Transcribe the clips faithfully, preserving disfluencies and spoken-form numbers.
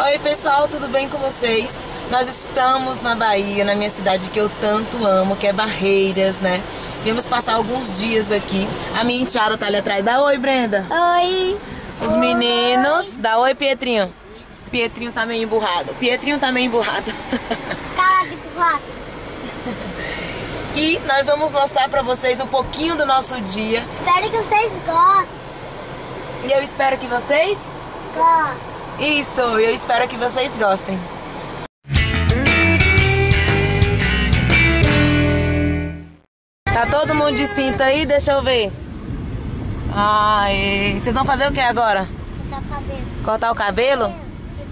Oi pessoal, tudo bem com vocês? Nós estamos na Bahia, na minha cidade que eu tanto amo, que é Barreiras, né? Viemos passar alguns dias aqui. A minha enteada tá ali atrás. Dá oi, Brenda. Oi. Os oi. Meninos. Dá oi, Pietrinho. Pietrinho tá meio emburrado. Pietrinho tá meio emburrado. Calado, emburrado. E nós vamos mostrar pra vocês um pouquinho do nosso dia. Espero que vocês gostem. E eu espero que vocês... Gostem. Isso, eu espero que vocês gostem. Tá todo mundo de cinta aí? Deixa eu ver. Ai, vocês vão fazer o que agora? Cortar o cabelo. Cortar o cabelo? E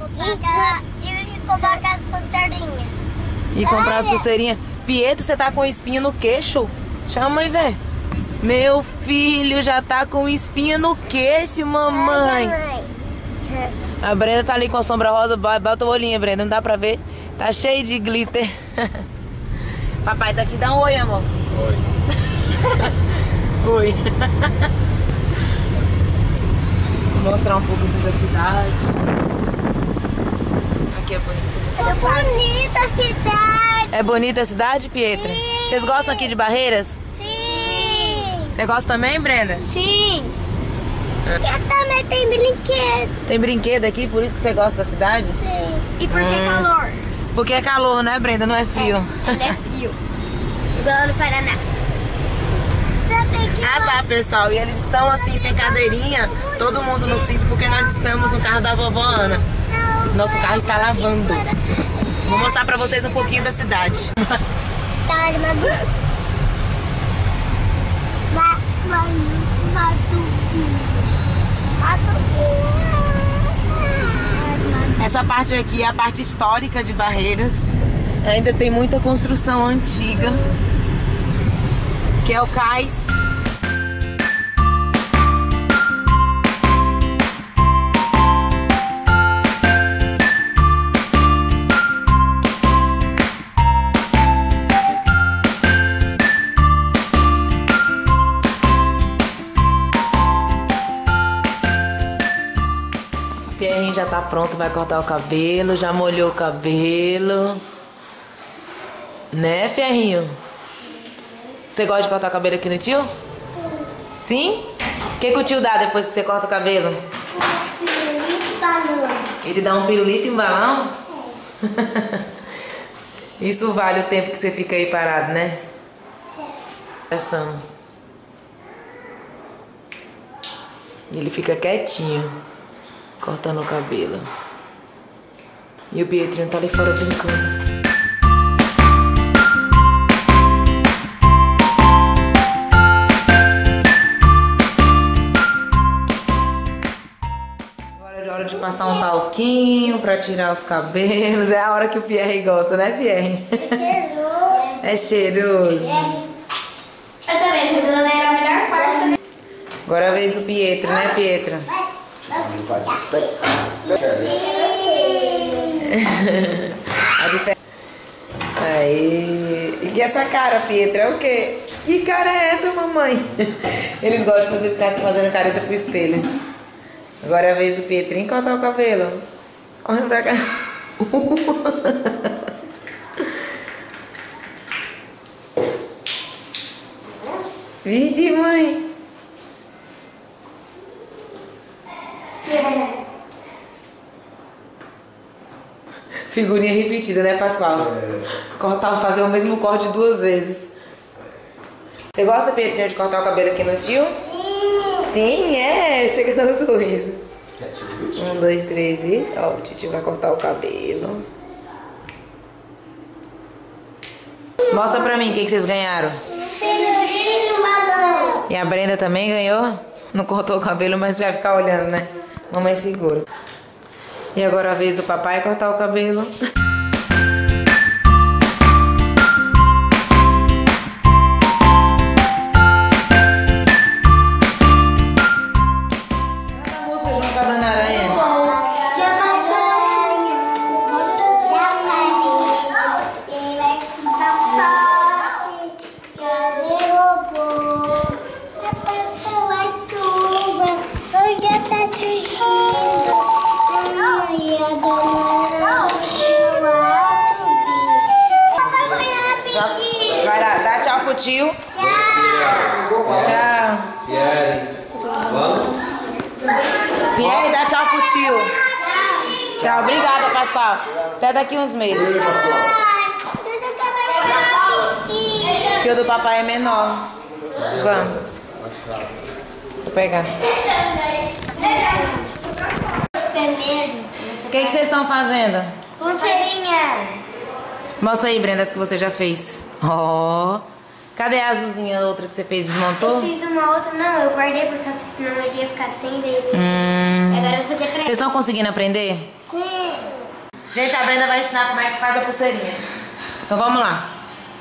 comprar as pulseirinhas. E comprar as pulseirinhas. Pietro, você tá com espinho no queixo? Chama e vê. Meu filho já tá com espinho no queixo, mamãe. A Brenda tá ali com a sombra rosa, bota o olhinho, Brenda, não dá pra ver. Tá cheio de glitter. Papai tá aqui, dá um oi, amor. Oi. Oi. Vou mostrar um pouco assim da cidade. Aqui é bonito. É bonita a cidade. É bonita a cidade, Pietra? Sim. Vocês gostam aqui de Barreiras? Sim. Você gosta também, Brenda? Sim. Porque também tem brinquedo. Tem brinquedo aqui, por isso que você gosta da cidade? Sim. E porque hum. é calor. Porque é calor, né, Brenda? Não é frio. É, não é frio. Igual no Paraná. Ah, tá, pessoal. E eles estão assim, sem cadeirinha, todo mundo no cinto, porque nós estamos no carro da vovó Ana. Nosso carro está lavando. Vou mostrar pra vocês um pouquinho da cidade. Essa parte aqui é a parte histórica de Barreiras. Ainda tem muita construção antiga, que é o cais. Pierre já tá pronto, vai cortar o cabelo, já molhou o cabelo. Né, Pierrinho? Você gosta de cortar o cabelo aqui no tio? Sim. Sim? O que, que o tio dá depois que você corta o cabelo? Um pirulito e balão. Ele dá um pirulito e um balão? É. Isso vale o tempo que você fica aí parado, né? É. Ele fica quietinho, cortando o cabelo. E o Pietrinho tá ali fora brincando. Passar um talquinho pra tirar os cabelos. É a hora que o Pierre gosta, né, Pierre? É cheiroso. É cheiroso. Eu também, porque era a melhor parte, né? Agora é a vez do Pietro, né, Pietro? Aí. E essa cara, Pietro, é o quê? Que cara é essa, mamãe? Eles gostam de ficar fazendo careta pro espelho. Agora é a vez do Pietrinho cortar o cabelo. Olha pra cá. Vide, mãe. Figurinha repetida, né, Pascoal? Cortar, fazer o mesmo corte duas vezes. Você gosta, Pietrinho, de cortar o cabelo aqui no tio? Sim. Sim, é, chega a dar um sorriso. Um, dois, três e... Ó, o Titi vai cortar o cabelo. Mostra pra mim o que, que vocês ganharam. E a Brenda também ganhou? Não cortou o cabelo, mas vai ficar olhando, né? Mamãe segura. E agora a vez do papai cortar o cabelo. Thank you. curtiu? Tchau. Tchau. Pierre. Vamos? Pierre, dá tchau pro tio. Tchau. Tchau. Obrigada, Pascoal. Até daqui uns meses. Porque o do papai é menor. Vamos. Vou pegar. O que vocês estão fazendo? Pulseirinha. Mostra aí, Brenda, as que você já fez. Ó. Oh. Cadê a azulzinha, a outra que você fez? Desmontou? Eu fiz uma outra, não, eu guardei por causa que senão eu ia ficar sem daí. Hum. Agora eu vou fazer pra... Vocês estão conseguindo aprender? Sim. Gente, a Brenda vai ensinar como é que faz a pulseirinha. Então vamos lá.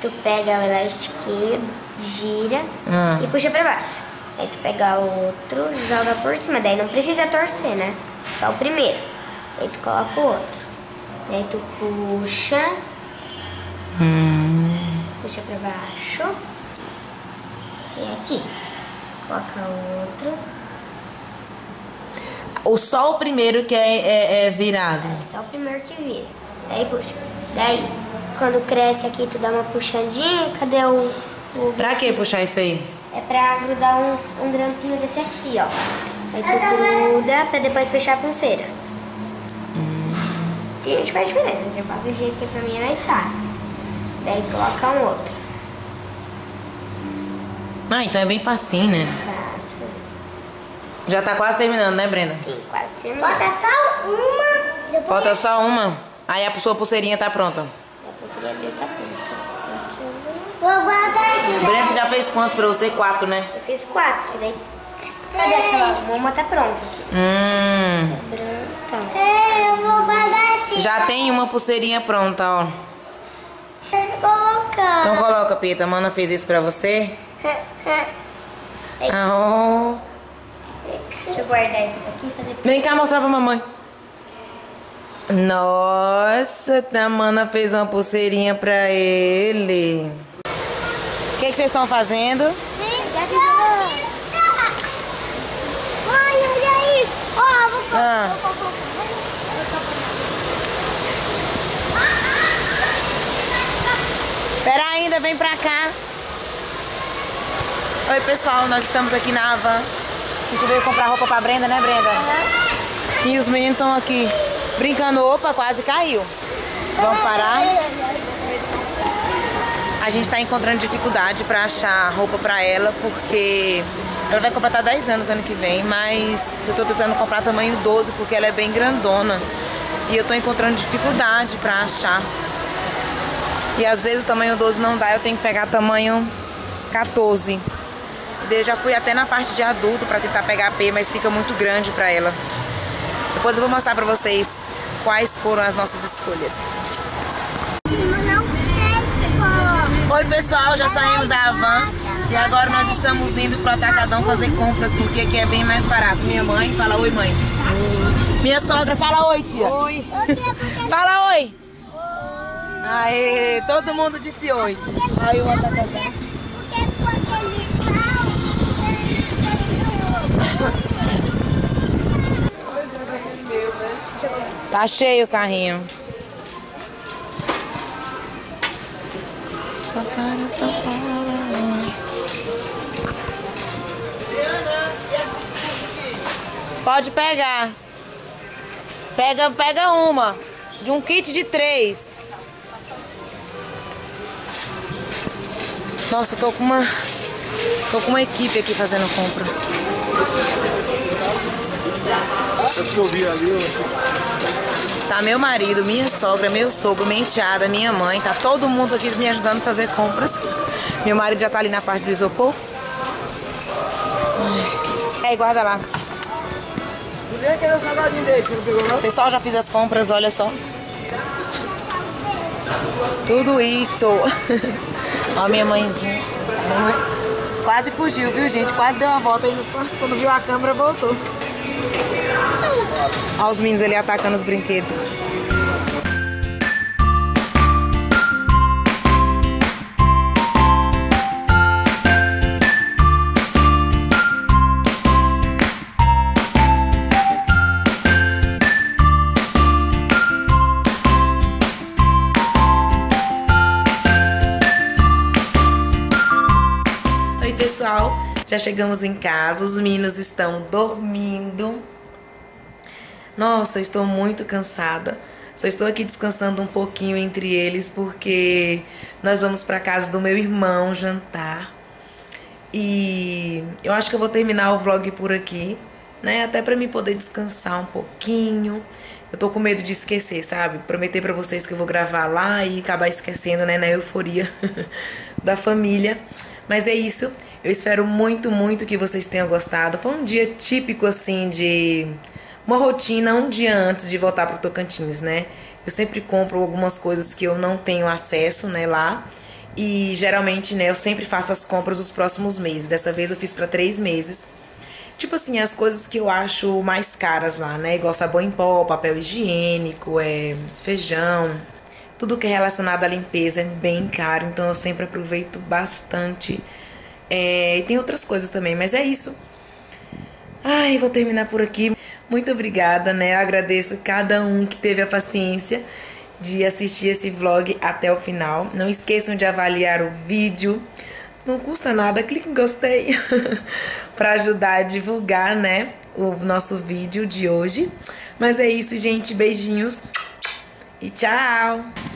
Tu pega o elastiquinho, gira hum. e puxa pra baixo. Aí tu pega outro, joga por cima. Daí não precisa torcer, né? Só o primeiro. Aí tu coloca o outro. Daí tu puxa. Hum. Puxa pra baixo. E aqui. Coloca outro. O só o primeiro que é, é, é virado. É só o primeiro que vira. Daí puxa. Daí, quando cresce aqui, tu dá uma puxadinha. Cadê o... o... Pra que puxar isso aí? É pra grudar um, um grampinho desse aqui, ó. Aí tu gruda pra depois fechar a pulseira. Hum. Tem gente que faz diferente, mas eu faço do jeito que pra mim é mais fácil. Daí coloca um outro. Ah, então é bem facinho, né? Fácil fazer. Já tá quase terminando, né, Brenda? Sim, quase terminando. Falta só uma. Depois... Falta só uma. Aí a sua pulseirinha tá pronta. A pulseirinha dele tá pronta. Vou guardar esse. Brenda, você já fez quantos pra você? Quatro, né? Eu fiz quatro. Daí... Cadê aquela? Uma tá pronta aqui. Hum. Tá pronta. É, eu vou guardar esse. Já tem uma pulseirinha pronta, ó. Colocar. Então coloca, Pita. A Mana fez isso pra você. Ah, oh. Deixa eu guardar isso aqui e fazer... Vem cá mostrar pra mamãe. Nossa, a Mana fez uma pulseirinha pra ele. O que, que vocês estão fazendo? Mãe, olha isso. Ó, vou colocar. Pera ainda, vem pra cá. Oi, pessoal, nós estamos aqui na Havan. A gente veio comprar roupa pra Brenda, né, Brenda? Uhum. E os meninos estão aqui brincando. Opa, quase caiu. Vamos parar? A gente tá encontrando dificuldade pra achar roupa pra ela, porque ela vai completar dez anos ano que vem, mas eu tô tentando comprar tamanho doze, porque ela é bem grandona. E eu tô encontrando dificuldade pra achar. E às vezes o tamanho doze não dá, eu tenho que pegar tamanho quatorze. E daí eu já fui até na parte de adulto pra tentar pegar P, mas fica muito grande pra ela. Depois eu vou mostrar pra vocês quais foram as nossas escolhas. Oi, pessoal, já saímos da Havan e agora nós estamos indo pro Atacadão fazer compras, porque aqui é bem mais barato. Minha mãe, fala oi, mãe. Minha sogra, fala oi, tia. Oi. Fala oi. Aê, todo mundo disse oi. Aí o Atacadão. Tá cheio o carrinho. Pode pegar. Pega, pega uma. De um kit de três. Nossa, eu tô com uma, tô com uma equipe aqui fazendo compra. Tá meu marido, minha sogra, meu sogro, minha enteada, minha mãe. Tá todo mundo aqui me ajudando a fazer compras. Meu marido já tá ali na parte do isopor. É, guarda lá. O pessoal já fez as compras, olha só. Tudo isso. Ó, minha mãezinha. Quase fugiu, viu, gente? Quase deu uma volta. Aí quando viu a câmera, voltou. Ó, os meninos ali atacando os brinquedos. Já chegamos em casa, os meninos estão dormindo. Nossa, eu estou muito cansada. Só estou aqui descansando um pouquinho entre eles, porque nós vamos para casa do meu irmão jantar. E eu acho que eu vou terminar o vlog por aqui, né? Até para mim poder descansar um pouquinho. Eu tô com medo de esquecer, sabe? Prometer para vocês que eu vou gravar lá e acabar esquecendo, né? Na euforia da família. Mas é isso. Eu espero muito, muito que vocês tenham gostado. Foi um dia típico, assim, de... uma rotina um dia antes de voltar para o Tocantins, né? Eu sempre compro algumas coisas que eu não tenho acesso, né, lá. E geralmente, né, eu sempre faço as compras dos próximos meses. Dessa vez eu fiz para três meses. Tipo assim, as coisas que eu acho mais caras lá, né? Igual sabão em pó, papel higiênico, é, feijão. Tudo que é relacionado à limpeza é bem caro. Então eu sempre aproveito bastante. É, e tem outras coisas também, mas é isso. Ai, vou terminar por aqui. Muito obrigada, né? Eu agradeço cada um que teve a paciência de assistir esse vlog até o final. Não esqueçam de avaliar o vídeo. Não custa nada, clique em gostei para ajudar a divulgar, né, o nosso vídeo de hoje. Mas é isso, gente. Beijinhos e tchau!